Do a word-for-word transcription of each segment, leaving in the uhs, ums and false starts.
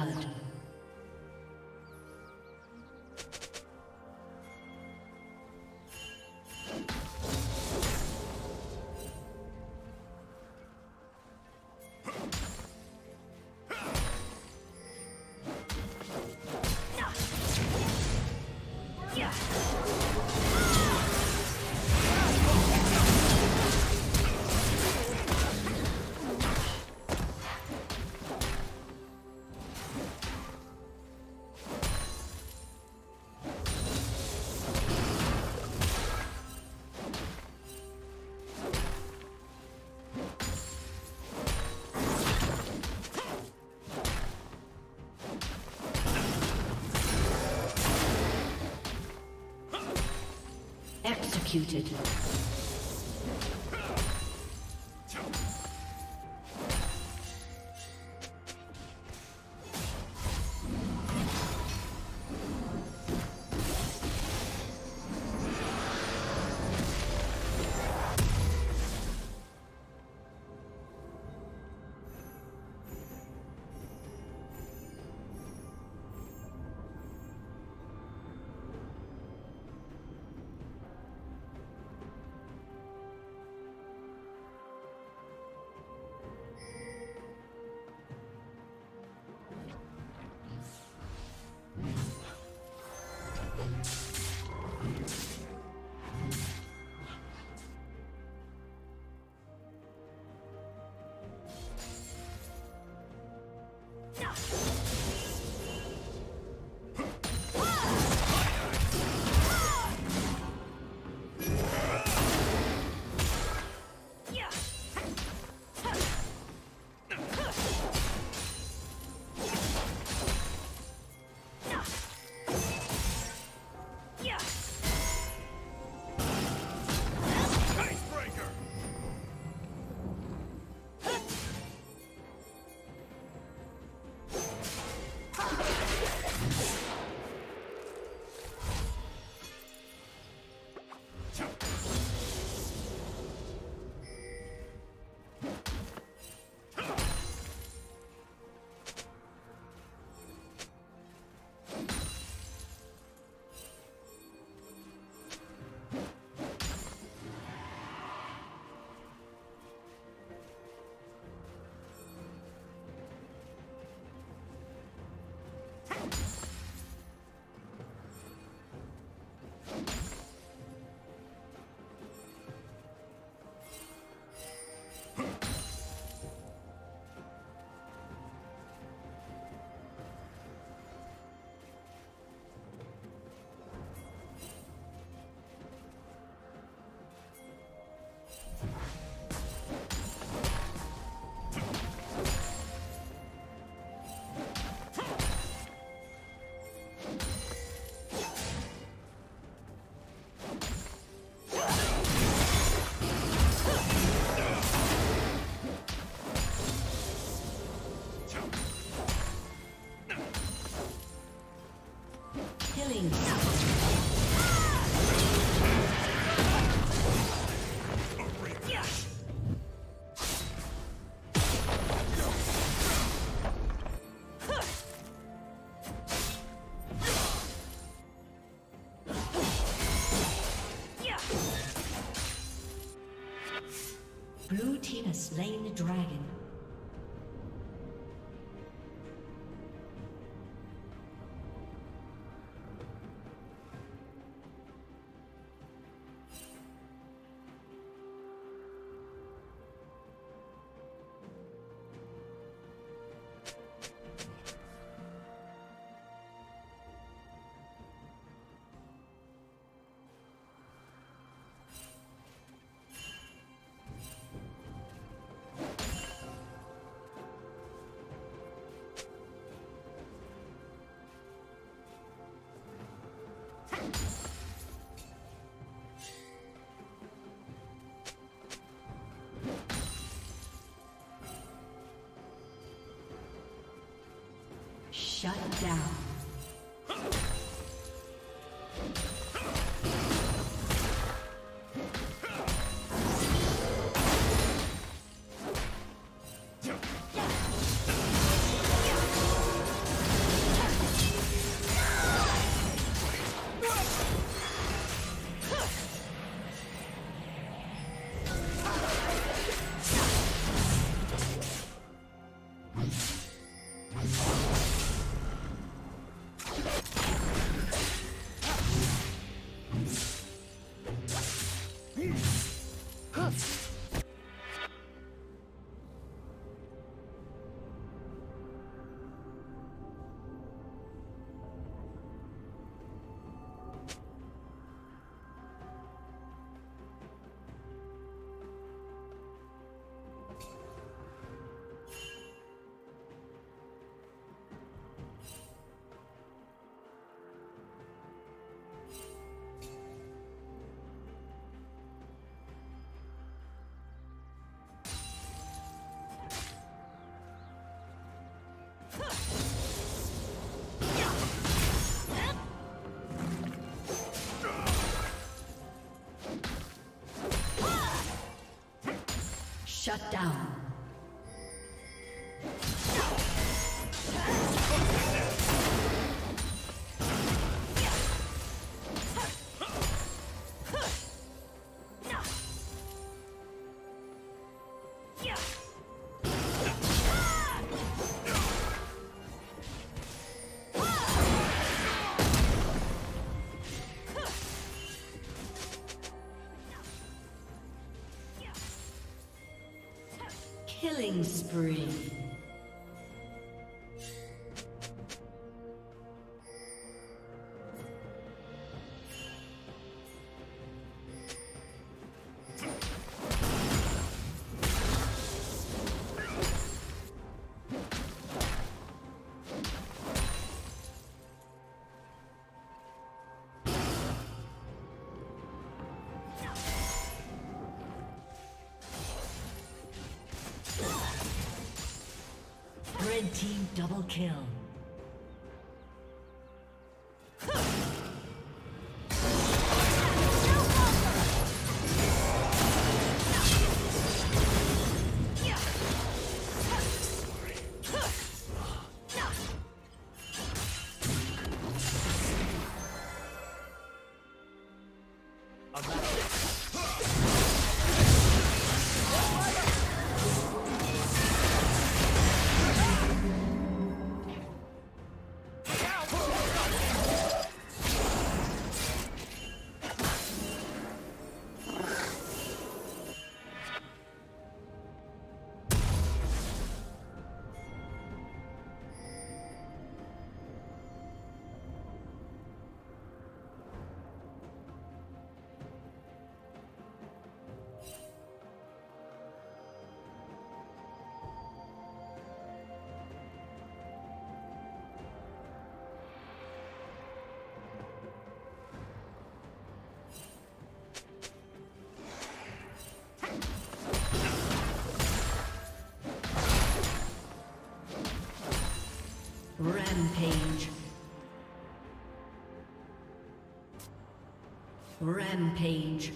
blood. Executed. Blue team has slain the dragon. Shut down. Shut down. Killing spree. Red team double kill. Rampage. Rampage.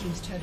Team's turret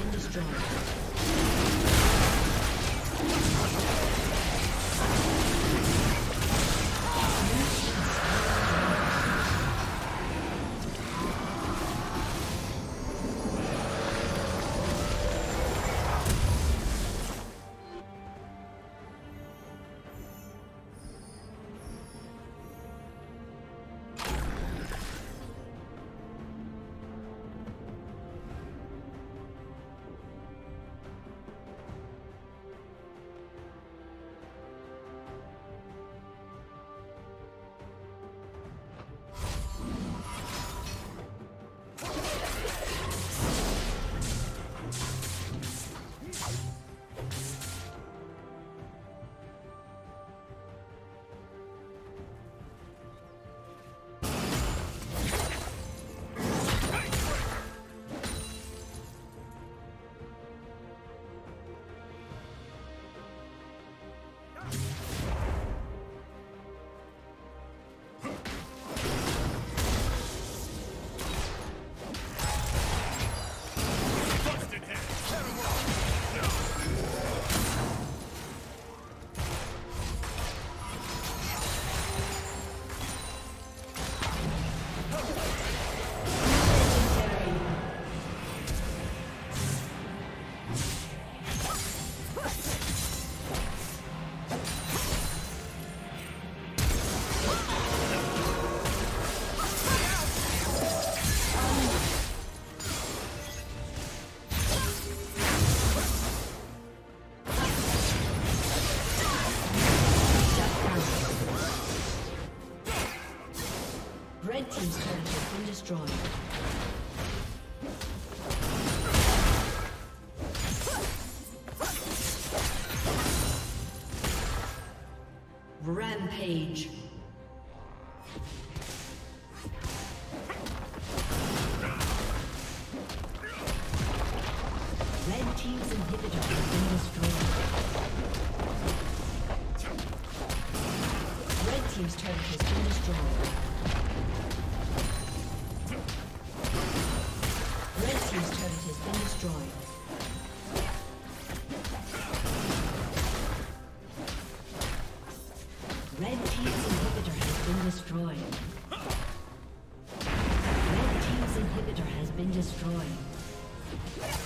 been destroyed. Red team's turret has been destroyed. Rampage. Red team's inhibitor has been destroyed. Red team's turret has been destroyed. Red team's turret has been destroyed. Destroyed. Red team's inhibitor has been destroyed.